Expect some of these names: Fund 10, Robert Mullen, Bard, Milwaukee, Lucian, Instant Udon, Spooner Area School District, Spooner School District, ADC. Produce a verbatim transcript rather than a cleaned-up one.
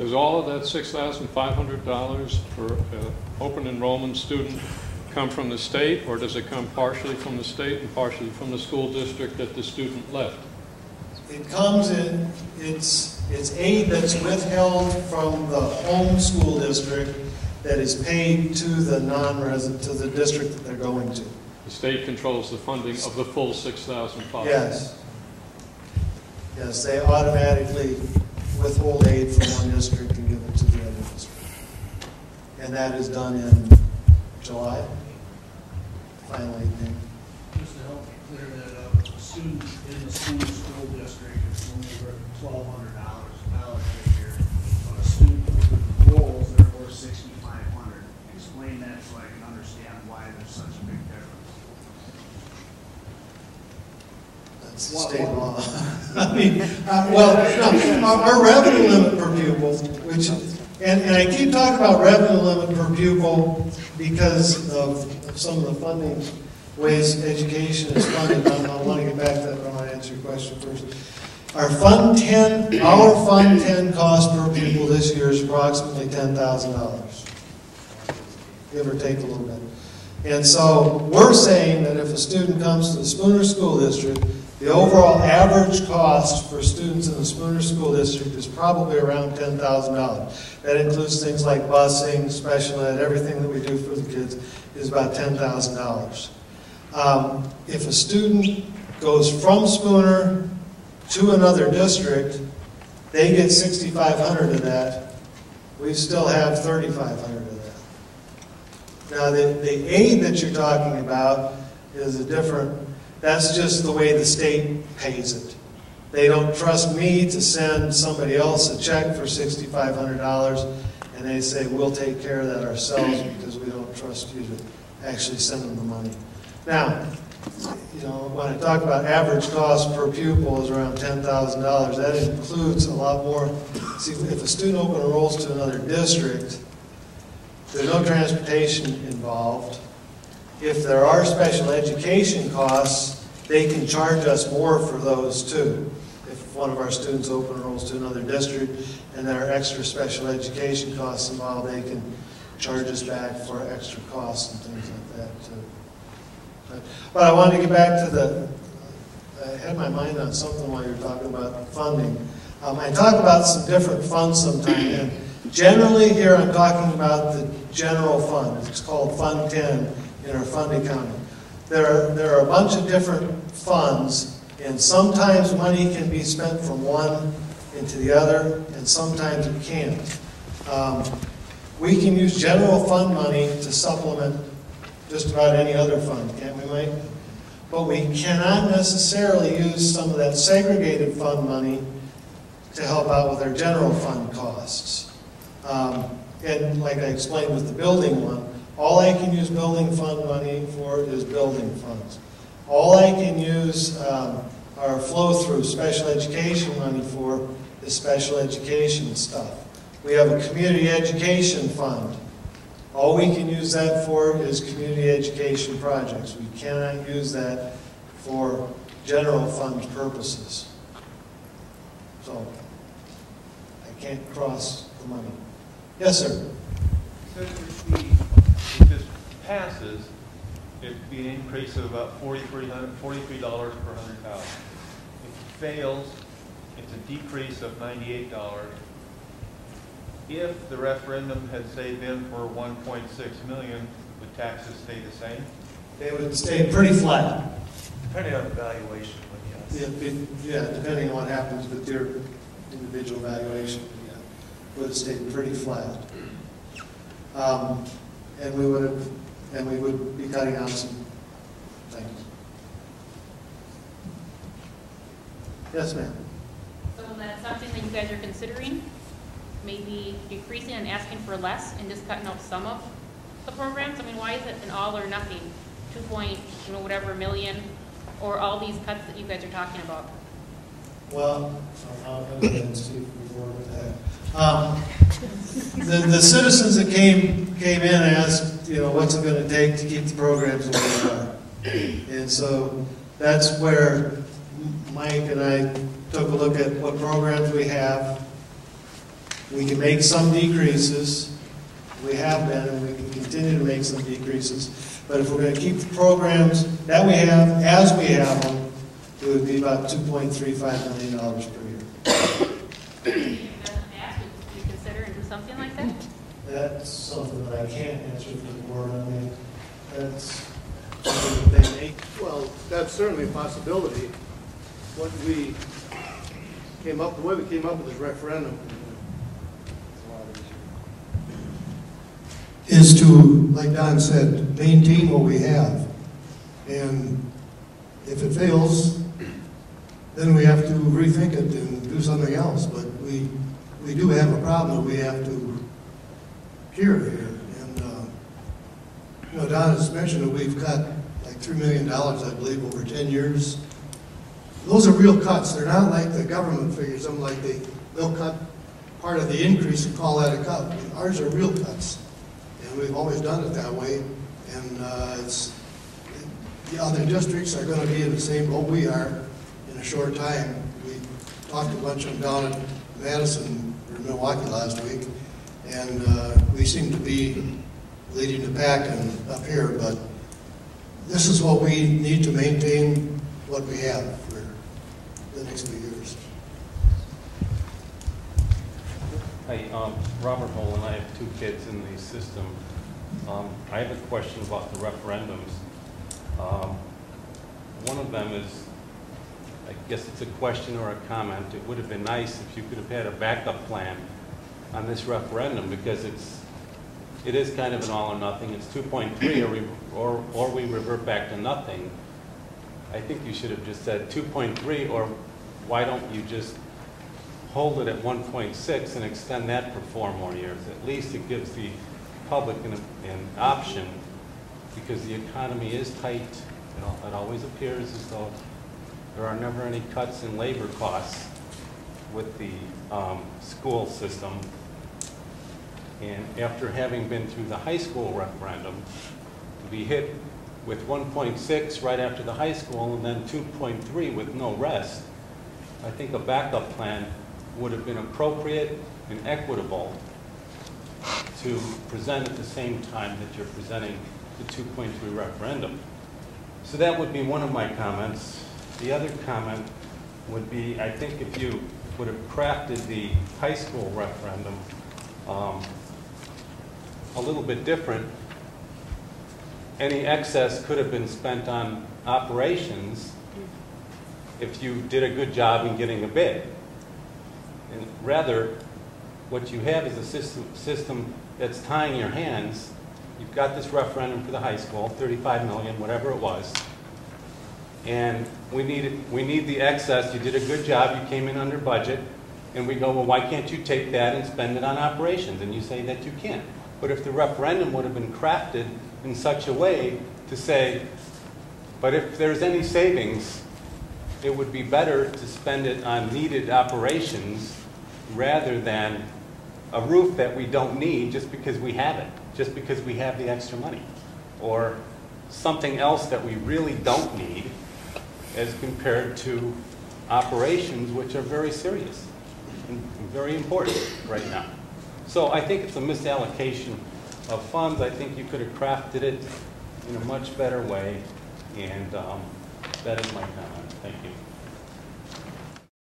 There's all of that six thousand five hundred dollars per uh, open enrollment student come from the state, or does it come partially from the state and partially from the school district that the student left? It comes in, it's, it's aid that's withheld from the home school district that is paid to the non-resident, to the district that they're going to. The state controls the funding of the full six thousand five hundred dollars. Yes. Yes, they automatically withhold aid from one district and give it to the other district. And that is done in July. Finally, then. Just to help clear that up, a student in the Spooner School District is only worth twelve hundred dollars a year, but a student who enrolls, they're worth six thousand five hundred dollars. Explain that so I can understand why there's such a big difference. That's state law. I mean, uh, well, no, our, our revenue limit per pupil, which, and, and I keep talking about revenue limit per pupil because of, of some of the funding ways education is funded. I want to get back to that, but I want to answer your question first. Our Fund ten, our Fund ten cost per pupil this year is approximately ten thousand dollars, give or take a little bit. And so we're saying that if a student comes to the Spooner School District, the overall average cost for students in the Spooner School District is probably around ten thousand dollars. That includes things like busing, special ed, everything that we do for the kids is about ten thousand dollars. Um, if a student goes from Spooner to another district, they get six thousand five hundred dollars of that. We still have three thousand five hundred dollars of that. Now, the, the aid that you're talking about is a different. That's just the way the state pays it. They don't trust me to send somebody else a check for six thousand five hundred dollars, and they say, we'll take care of that ourselves because we don't trust you to actually send them the money. Now, you know, when I talk about average cost per pupil is around ten thousand dollars, that includes a lot more. See, if a student open enrolls to another district, there's no transportation involved. If there are special education costs, they can charge us more for those too. If one of our students open enrolls to another district and there are extra special education costs involved, they can charge us back for extra costs and things like that too. But, but I wanted to get back to the, I had my mind on something while you were talking about funding. Um, I talk about some different funds sometimes, and generally here I'm talking about the general fund. It's called Fund ten. In our fund accounting. There are, there are a bunch of different funds, and sometimes money can be spent from one into the other, and sometimes it can't. Um, we can use general fund money to supplement just about any other fund, can't we, Mike? But we cannot necessarily use some of that segregated fund money to help out with our general fund costs. Um, and like I explained with the building one, all I can use building fund money for is building funds. All I can use um, our flow-through special education money for is special education stuff. We have a community education fund. All we can use that for is community education projects. We cannot use that for general fund purposes. So I can't cross the money. Yes, sir? If this passes, it would be an increase of about forty-three dollars per one hundred thousand dollars. If it fails, it's a decrease of ninety-eight dollars. If the referendum had, say, been for one point six million dollars, would taxes stay the same? They would stay pretty flat. Depending on the valuation, but yes. Yeah, it, yeah, depending on what happens with their individual valuation, yeah, would have stayed pretty flat. Um, And we would have, and we would be cutting out some things. Yes, ma'am. So that's something that you guys are considering, maybe decreasing and asking for less, and just cutting out some of the programs. I mean, why is it an all or nothing, two point, you know, whatever million, or all these cuts that you guys are talking about? Well, I'll go ahead and see before that. Um, the, the citizens that came came in asked, you know, what's it going to take to keep the programs the way they are, and so that's where Mike and I took a look at what programs we have, We can make some decreases. We have been, and we can continue to make some decreases. But if we're going to keep the programs that we have as we have them, it would be about two point three five million dollars per year. Do you consider something like that? That's something that I can't answer for the board. I mean, that's something that they make. Well, that's certainly a possibility. What we came up, the way we came up with this referendum is to, like Don said, maintain what we have. And if it fails, then we have to rethink it and do something else. But we we do have a problem we have to cure here. And uh, you know, Don has mentioned that we've cut like three million dollars, I believe, over ten years. Those are real cuts. They're not like the government figures. I'm like they they'll cut part of the increase and call that a cut. Ours are real cuts, and we've always done it that way. And uh, it's the other districts are going to be in the same boat we are. A short time. We talked to a bunch of them down at Madison or Milwaukee last week, and uh, we seem to be leading the pack and up here, but this is what we need to maintain what we have for the next few years. Hi, um, Robert Mullen. I have two kids in the system. Um, I have a question about the referendums. Um, one of them is, I guess it's a question or a comment. It would have been nice if you could have had a backup plan on this referendum, because it's it is kind of an all or nothing. It's two point three, or, or or we revert back to nothing. I think you should have just said two point three, or why don't you just hold it at one point six and extend that for four more years? At least it gives the public an, an option, because the economy is tight. You know, it always appears as though there are never any cuts in labor costs with the um, school system. And after having been through the high school referendum, to be hit with one point six right after the high school and then two point three with no rest, I think a backup plan would have been appropriate and equitable to present at the same time that you're presenting the two point three referendum. So that would be one of my comments. The other comment would be, I think if you would have crafted the high school referendum um, a little bit different, any excess could have been spent on operations if you did a good job in getting a bid. And rather, what you have is a system, system that's tying your hands. You've got this referendum for the high school, thirty-five million, whatever it was. And we need, we need the excess. You did a good job. You came in under budget. And we go, well, why can't you take that and spend it on operations? And you say that you can't. But if the referendum would have been crafted in such a way to say, but if there's any savings, it would be better to spend it on needed operations rather than a roof that we don't need just because we have it, just because we have the extra money, or something else that we really don't need, as compared to operations, which are very serious and very important right now. So I think it's a misallocation of funds. I think you could have crafted it in a much better way, and um, that is my comment. Thank you.